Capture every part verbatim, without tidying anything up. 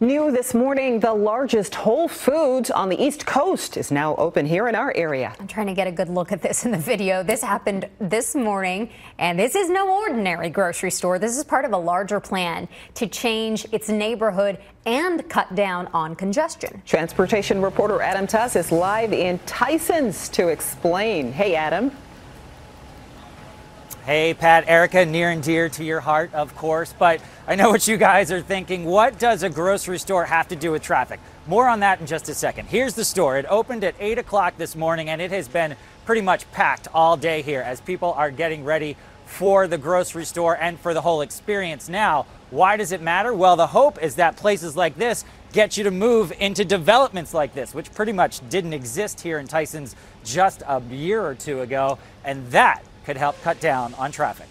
New this morning, the largest Whole Foods on the East Coast is now open here in our area. I'm trying to get a good look at this in the video. This happened this morning, and this is no ordinary grocery store. This is part of a larger plan to change its neighborhood and cut down on congestion. Transportation reporter Adam Tuss is live in Tysons to explain. Hey, Adam. Hey, Pat, Erica, near and dear to your heart, of course, but I know what you guys are thinking. What does a grocery store have to do with traffic? More on that in just a second. Here's the store. It opened at eight o'clock this morning, and it has been pretty much packed all day here as people are getting ready for the grocery store and for the whole experience. Now, why does it matter? Well, the hope is that places like this get you to move into developments like this, which pretty much didn't exist here in Tysons just a year or two ago, and that could help cut down on traffic.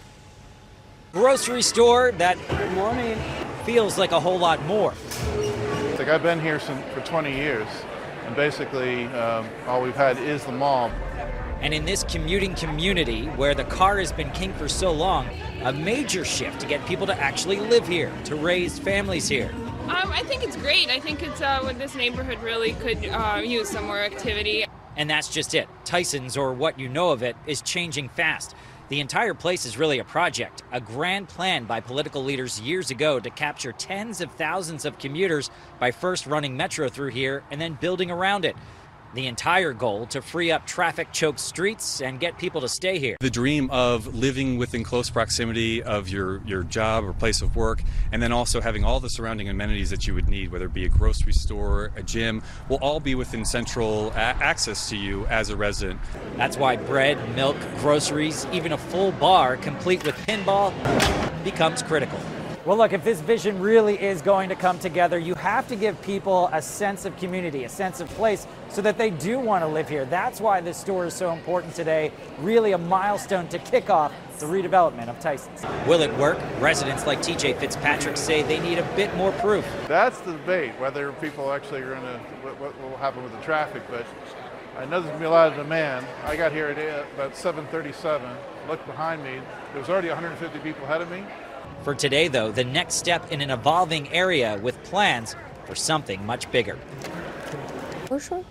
Grocery store that good morning feels like a whole lot more. Like I've been here since, for twenty years, and basically um, all we've had is the mall. And in this commuting community where the car has been king for so long, a major shift to get people to actually live here, to raise families here. Um, I think it's great. I think it's uh, what this neighborhood really could uh, use, some more activity. And that's just it. Tysons, or what you know of it, is changing fast. The entire place is really a project, a grand plan by political leaders years ago to capture tens of thousands of commuters by first running metro through here and then building around it. The entire goal to free up traffic-choked streets and get people to stay here. The dream of living within close proximity of your, your job or place of work, and then also having all the surrounding amenities that you would need, whether it be a grocery store, a gym, will all be within central access to you as a resident. That's why bread, milk, groceries, even a full bar complete with pinball becomes critical. Well, look, if this vision really is going to come together, you have to give people a sense of community, a sense of place, so that they do want to live here. That's why this store is so important today, really a milestone to kick off the redevelopment of Tysons. Will it work? Residents like T J Fitzpatrick say they need a bit more proof. That's the debate, whether people actually are going to, what will happen with the traffic, but I know there's going to be a lot of demand. I got here at about seven thirty-seven, looked behind me, there was already one hundred fifty people ahead of me. For today, though, the next step in an evolving area with plans for something much bigger. For sure.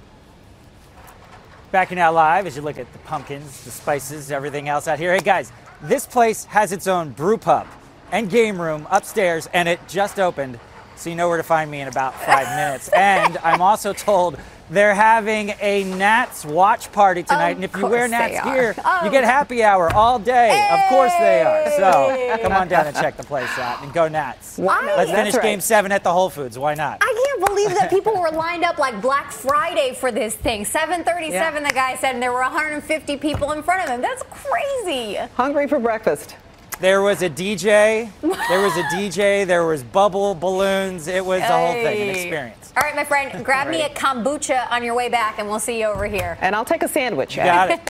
Back in our live as you look at the pumpkins, the spices, everything else out here. Hey, guys, this place has its own brew pub and game room upstairs, and it just opened, so you know where to find me in about five minutes. And I'm also told they're having a Nats watch party tonight, of and if you wear Nats gear, oh. you get happy hour all day. Hey. Of course they are. So come on down and check the place out and go Nats. I, Let's finish right. Game seven at the Whole Foods. Why not? I can't believe that people were lined up like Black Friday for this thing. seven thirty-seven, yeah. The guy said, and there were one hundred fifty people in front of him. That's crazy. Hungry for breakfast. There was a D J, there was a D J, there was bubble balloons, it was hey. the whole thing, an experience. All right, my friend, grab right. me a kombucha on your way back and we'll see you over here. And I'll take a sandwich. You got it.